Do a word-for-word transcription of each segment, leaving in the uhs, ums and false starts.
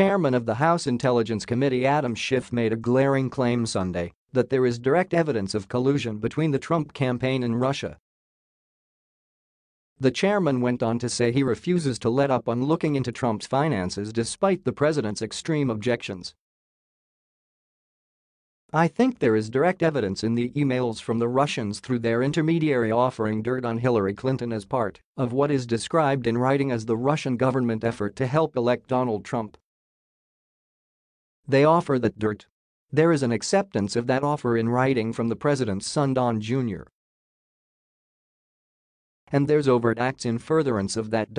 Chairman of the House Intelligence Committee Adam Schiff made a glaring claim Sunday that there is direct evidence of collusion between the Trump campaign and Russia. The chairman went on to say he refuses to let up on looking into Trump's finances despite the president's extreme objections. "I think there is direct evidence in the emails from the Russians through their intermediary offering dirt on Hillary Clinton as part of what is described in writing as the Russian government effort to help elect Donald Trump. They offer that dirt. There is an acceptance of that offer in writing from the president's son Don Junior And there's overt acts in furtherance of that.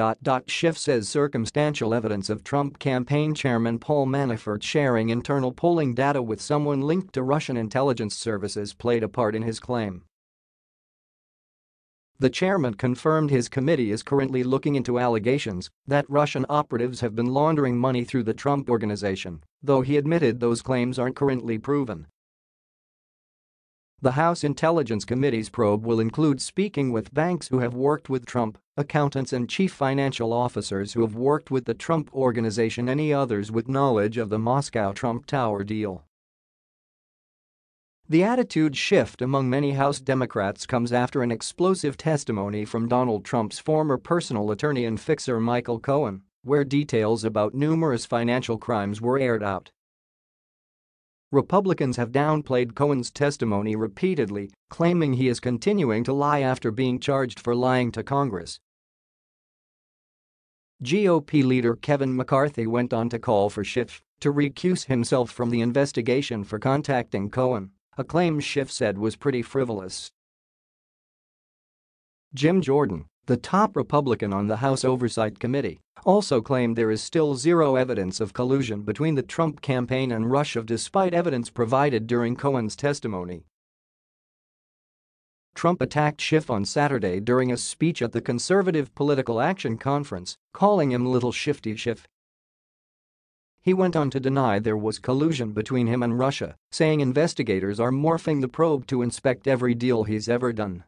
Schiff says circumstantial evidence of Trump campaign chairman Paul Manafort sharing internal polling data with someone linked to Russian intelligence services played a part in his claim. The chairman confirmed his committee is currently looking into allegations that Russian operatives have been laundering money through the Trump organization, though he admitted those claims aren't currently proven. The House Intelligence Committee's probe will include speaking with banks who have worked with Trump, accountants and chief financial officers who have worked with the Trump organization, and any others with knowledge of the Moscow-Trump Tower deal. The attitude shift among many House Democrats comes after an explosive testimony from Donald Trump's former personal attorney and fixer Michael Cohen, where details about numerous financial crimes were aired out. Republicans have downplayed Cohen's testimony repeatedly, claiming he is continuing to lie after being charged for lying to Congress. G O P leader Kevin McCarthy went on to call for Schiff to recuse himself from the investigation for contacting Cohen, a claim Schiff said was pretty frivolous. Jim Jordan, the top Republican on the House Oversight Committee, also claimed there is still zero evidence of collusion between the Trump campaign and Russia despite evidence provided during Cohen's testimony. Trump attacked Schiff on Saturday during a speech at the Conservative Political Action Conference, calling him Little Shifty Schiff. He went on to deny there was collusion between him and Russia, saying investigators are morphing the probe to inspect every deal he's ever done.